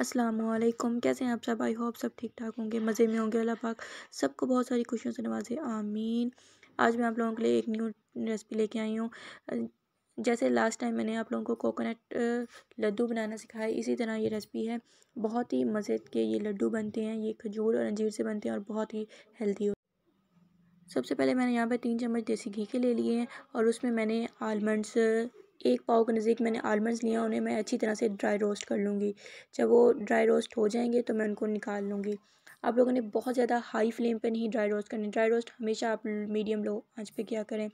अस्सलामुअलैकुम, कैसे हैं आप सब। आई होप सब ठीक ठाक होंगे, मज़े में होंगे। अल्लाह पाक सबको बहुत सारी खुशियों से नवाजे, आमीन। आज मैं आप लोगों के लिए एक न्यू रेसिपी लेके आई हूँ। जैसे लास्ट टाइम मैंने आप लोगों को कोकोनट लड्डू बनाना सिखाया, इसी तरह ये रेसिपी है। बहुत ही मज़े के ये लड्डू बनते हैं, ये खजूर और अंजीर से बनते हैं और बहुत ही हेल्दी होते हैं। सबसे पहले मैंने यहाँ पे 3 चम्मच देसी घी के ले लिए हैं और उसमें मैंने आलमंड्स, 1 पाव के नज़दीक मैंने आलमंड्स लिए हैं। उन्हें मैं अच्छी तरह से ड्राई रोस्ट कर लूँगी। जब वो ड्राई रोस्ट हो जाएंगे तो मैं उनको निकाल लूँगी। आप लोगों ने बहुत ज़्यादा हाई फ्लेम पे नहीं ड्राई रोस्ट करने, ड्राई रोस्ट हमेशा आप मीडियम लो आँच पे किया करें।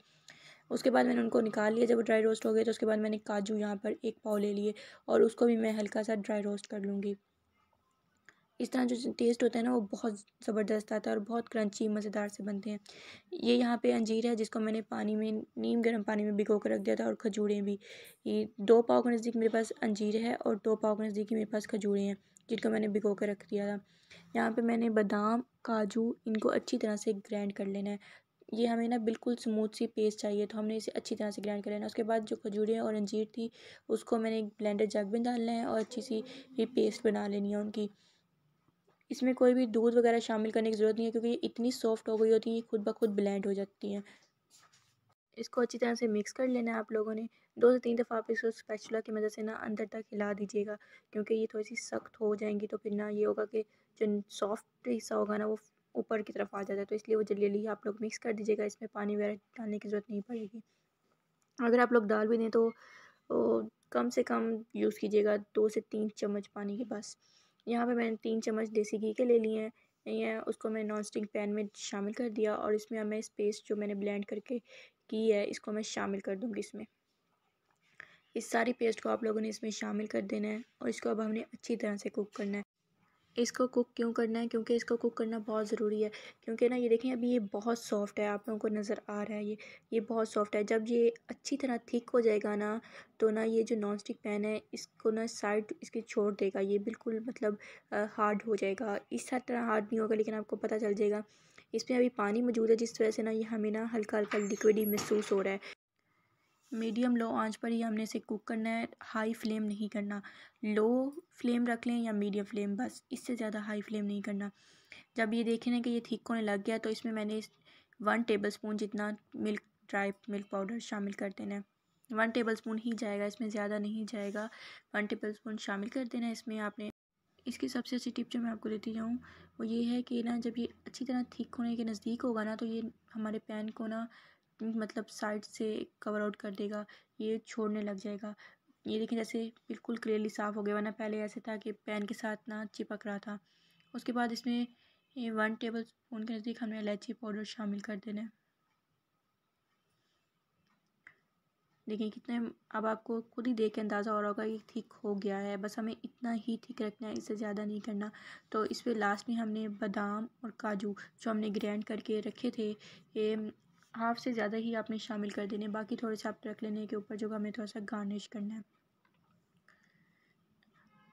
उसके बाद मैंने उनको निकाल लिया। जब वो ड्राई रोस्ट हो गए तो उसके बाद मैंने काजू यहाँ पर 1 पाव ले लिए और उसको भी मैं हल्का सा ड्राई रोस्ट कर लूँगी। इस तरह जो टेस्ट होता है ना, वो बहुत ज़बरदस्त आता है और बहुत क्रंची मज़ेदार से बनते हैं। ये यहाँ पे अंजीर है जिसको मैंने पानी में, नीम गर्म पानी में भिगो कर रख दिया था, और खजूरें भी। ये 2 पाव के नज़दीक मेरे पास अंजीर है और 2 पाव के नज़दीक मेरे पास खजूरें हैं जिनको मैंने भिगो कर रख दिया था। यहाँ पर मैंने बादाम, काजू, इनको अच्छी तरह से ग्राइंड कर लेना है। ये हमें ना बिल्कुल स्मूथ सी पेस्ट चाहिए, तो हमने इसे अच्छी तरह से ग्राइंड कर लेना। उसके बाद जो खजूरें और अंजीर थी उसको मैंने एक ब्लेंडर जग में डालना है और अच्छी सी ये पेस्ट बना लेनी है उनकी। इसमें कोई भी दूध वगैरह शामिल करने की ज़रूरत नहीं है क्योंकि ये इतनी सॉफ्ट हो गई होती है, ये खुद ब खुद ब्लेंड हो जाती हैं। इसको अच्छी तरह से मिक्स कर लेना है आप लोगों ने। 2 से 3 दफ़ा आप इसको स्पैचुला की मदद से ना अंदर तक हिला दीजिएगा क्योंकि ये थोड़ी सी सख्त हो जाएंगी, तो फिर ना ये होगा कि जो सॉफ्ट हिस्सा होगा ना वो ऊपर की तरफ आ जाता है, तो इसलिए वो जल्दी आप लोग मिक्स कर दीजिएगा। इसमें पानी वगैरह डालने की ज़रूरत नहीं पड़ेगी। अगर आप लोग डाल भी दें तो कम से कम यूज़ कीजिएगा 2 से 3 चम्मच पानी के पास। यहाँ पे मैंने 3 चम्मच देसी घी के ले लिए हैं। उसको मैं नॉन स्टिक पैन में शामिल कर दिया और इसमें मैं इस पेस्ट जो मैंने ब्लेंड करके की है इसको मैं शामिल कर दूँगी। इसमें इस सारी पेस्ट को आप लोगों ने इसमें शामिल कर देना है और इसको अब हमने अच्छी तरह से कुक करना है। इसको कुक क्यों करना है? क्योंकि इसको कुक करना बहुत ज़रूरी है, क्योंकि ना ये देखें अभी ये बहुत सॉफ्ट है, आप लोगों को नज़र आ रहा है ये बहुत सॉफ्ट है। जब ये अच्छी तरह थिक हो जाएगा ना तो ना ये जो नॉन स्टिक पैन है इसको ना साइड इसकी छोड़ देगा, ये बिल्कुल मतलब हार्ड हो जाएगा। इस तरह हार्ड नहीं होगा लेकिन आपको पता चल जाएगा। इसमें अभी पानी मौजूद है जिस वजह से ना ये हमें ना हल्का हल्का लिक्विड ही महसूस हो रहा है। मीडियम लो आंच पर ही हमने इसे कुक करना है, हाई फ्लेम नहीं करना। लो फ्लेम रख लें या मीडियम फ्लेम, बस इससे ज़्यादा हाई फ्लेम नहीं करना। जब ये देखें ना कि ये थिक होने लग गया तो इसमें मैंने 1 टेबलस्पून जितना मिल्क, ड्राई मिल्क पाउडर शामिल कर देना है। 1 टेबलस्पून ही जाएगा, इसमें ज़्यादा नहीं जाएगा। 1 टेबलस्पून शामिल कर देना है इसमें आपने। इसकी सबसे अच्छी टिप जो मैं आपको देती जाऊँ वो ये है कि ना जब ये अच्छी तरह थिक होने के नज़दीक होगा ना तो ये हमारे पैन को ना मतलब साइड से कवर आउट कर देगा, ये छोड़ने लग जाएगा। ये देखिए जैसे बिल्कुल क्लियरली साफ़ हो गया, वरना पहले ऐसे था कि पैन के साथ ना चिपक रहा था। उसके बाद इसमें 1 टेबलस्पून के नज़दीक हमने इलायची पाउडर शामिल कर देना है। देखिए कितने, अब आपको खुद ही देख के अंदाज़ा हो रहा होगा कि थिक हो गया है। बस हमें इतना ही थिक रखना है, इससे ज़्यादा नहीं करना। तो इस पर लास्ट में हमने बादाम और काजू जो हमने ग्राइंड करके रखे थे ये 1/2 से ज़्यादा ही आपने शामिल कर देने, बाकी थोड़े से आप रख लेने के ऊपर जो हमें थोड़ा सा गार्निश करना है।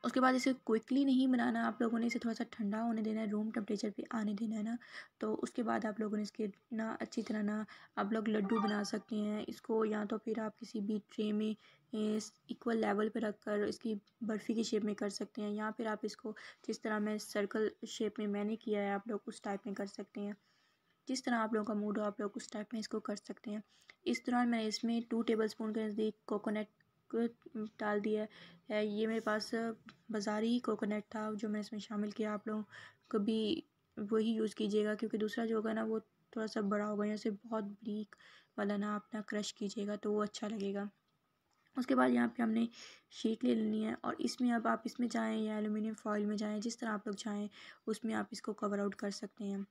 उसके बाद इसे क्विकली नहीं बनाना, आप लोगों ने इसे थोड़ा सा ठंडा होने देना है, रूम टेम्परेचर पे आने देना है ना। तो उसके बाद आप लोगों ने इसके ना अच्छी तरह ना आप लोग लड्डू बना सकते हैं। इसको या तो फिर आप किसी भी ट्रे में इक्वल लेवल पे रख कर इसकी बर्फ़ी की शेप में कर सकते हैं, या फिर आप इसको जिस तरह मैं सर्कल शेप में मैंने किया है आप लोग उस टाइप में कर सकते हैं। जिस तरह आप लोगों का मूड हो आप लोग उस टाइप में इसको कर सकते हैं। इस दौरान मैंने इसमें 2 टेबलस्पून के नज़दीक कोकोनट डाल दिया है। ये मेरे पास बाज़ारी कोकोनट था जो मैंने इसमें शामिल किया, आप लोग कभी वही यूज़ कीजिएगा क्योंकि दूसरा जो होगा ना वो थोड़ा सा बड़ा होगा, या उसे बहुत बारीक वाला ना अपना क्रश कीजिएगा तो वो अच्छा लगेगा। उसके बाद यहाँ पे हमने शीट ले लेनी है और इसमें अब आप इसमें चाहें या एलुमिनियम फॉइल में जाएँ, जिस तरह आप लोग चाहें उसमें आप इसको कवर आउट कर सकते हैं।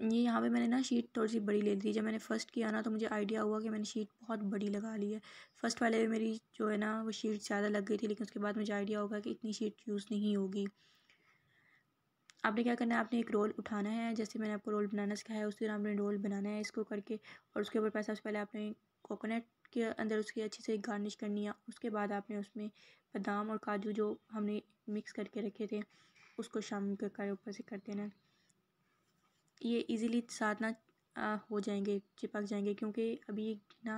ये यहाँ पे मैंने ना शीट थोड़ी सी बड़ी ले ली। जब मैंने फ़र्स्ट किया ना तो मुझे आइडिया हुआ कि मैंने शीट बहुत बड़ी लगा ली है। फ़र्स्ट वाले में मेरी जो है ना वो शीट ज़्यादा लग गई थी, लेकिन उसके बाद मुझे आइडिया होगा कि इतनी शीट यूज़ नहीं होगी। आपने क्या करना है, आपने एक रोल उठाना है, जैसे मैंने आपको रोल बनाना सिखाया उस दिन आपने रोल बनाना है इसको करके, और उसके ऊपर सबसे पहले आपने कोकोनट के अंदर उसकी अच्छी से गार्निश करनी है। उसके बाद आपने उसमें बादाम और काजू जो हमने मिक्स करके रखे थे उसको शामिल करके ऊपर से कर देना है। ये इजीली साथ ना हो जाएंगे, चिपक जाएंगे क्योंकि अभी ना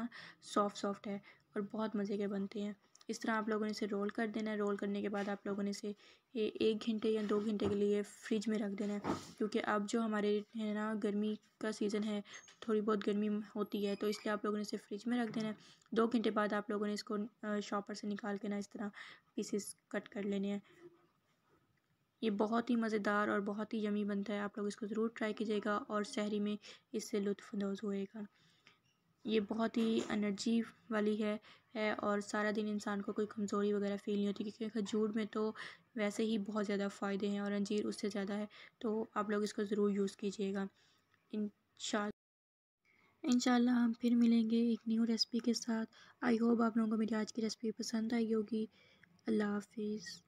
सॉफ्ट है और बहुत मज़े के बनते हैं। इस तरह आप लोगों ने इसे रोल कर देना है। रोल करने के बाद आप लोगों ने इसे 1 घंटे या 2 घंटे के लिए फ्रिज में रख देना है, क्योंकि अब जो हमारे है ना गर्मी का सीज़न है, थोड़ी बहुत गर्मी होती है, तो इसलिए आप लोगों ने इसे फ्रिज में रख देना है। 2 घंटे बाद आप लोगों ने इसको शॉपर से निकाल के ना इस तरह पीसेस कट कर लेने हैं। ये बहुत ही मज़ेदार और बहुत ही यमी बनता है, आप लोग इसको ज़रूर ट्राई कीजिएगा और सहरी में इससे लुत्फ़अंदोज़ होएगा। ये बहुत ही एनर्जी वाली है और सारा दिन इंसान को कोई कमज़ोरी वगैरह फ़ील नहीं होती, क्योंकि खजूर में तो वैसे ही बहुत ज़्यादा फ़ायदे हैं और अंजीर उससे ज़्यादा है, तो आप लोग इसको ज़रूर यूज़ कीजिएगा। इंशाल्लाह हम फिर मिलेंगे एक न्यू रेसिपी के साथ। आई होप आप लोगों को मेरी आज की रेसिपी पसंद आई होगी। अल्लाह हाफिज़।